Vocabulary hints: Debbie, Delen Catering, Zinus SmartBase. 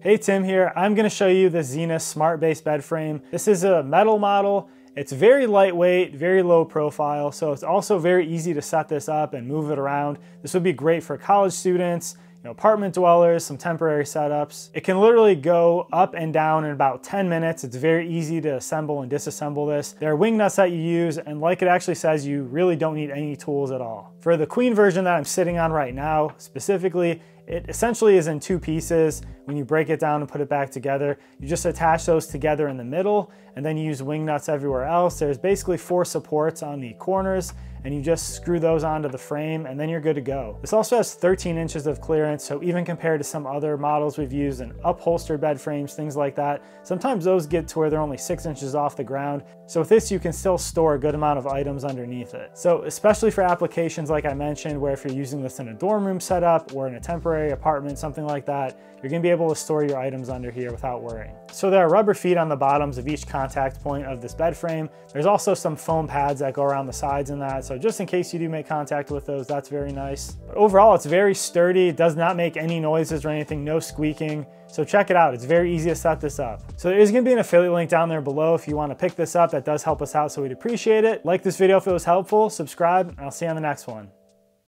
Hey, Tim here. I'm going to show you the Zinus SmartBase bed frame. This is a metal model. It's very lightweight, very low profile, so it's also very easy to set this up and move it around. This would be great for college students, apartment dwellers, some temporary setups. It can literally go up and down in about 10 minutes. It's very easy to assemble and disassemble this. There are wing nuts that you use, and like it actually says, you really don't need any tools at all. For the queen version that I'm sitting on right now, specifically, it essentially is in two pieces. When you break it down and put it back together, you just attach those together in the middle, and then you use wing nuts everywhere else. There's basically four supports on the corners, and you just screw those onto the frame, and then you're good to go. This also has 13 inches of clearance, so even compared to some other models we've used in upholstered bed frames, things like that, sometimes those get to where they're only 6 inches off the ground. So with this, you can still store a good amount of items underneath it. So especially for applications like I mentioned, where if you're using this in a dorm room setup or in a temporary apartment, something like that, you're gonna be able to store your items under here without worrying. So there are rubber feet on the bottoms of each contact point of this bed frame. There's also some foam pads that go around the sides in that, so just in case you do make contact with those, that's very nice. But overall, it's very sturdy. It does not make any noises or anything, no squeaking. So check it out. It's very easy to set this up. So there is going to be an affiliate link down there below if you want to pick this up. That does help us out, so we'd appreciate it. Like this video if it was helpful, subscribe, and I'll see you on the next one.